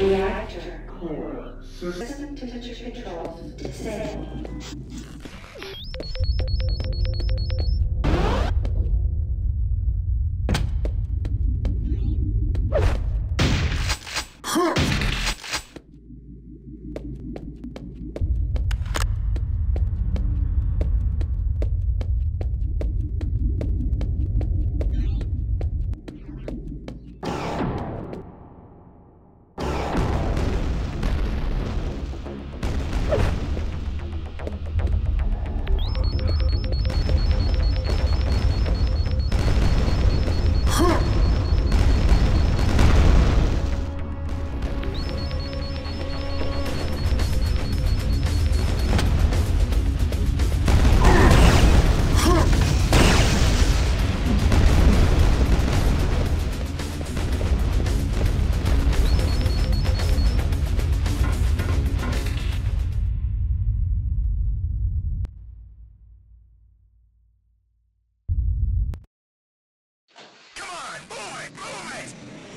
Reactor core. System temperature control disabled.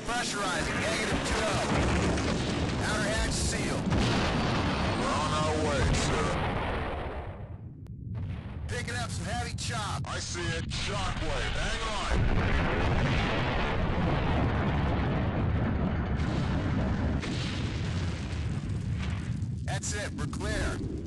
Pressurizing, -2 . Outer hatch sealed. We're on our way, sir. Picking up some heavy chop. I see it. Shockwave, hang on. That's it, we're clear.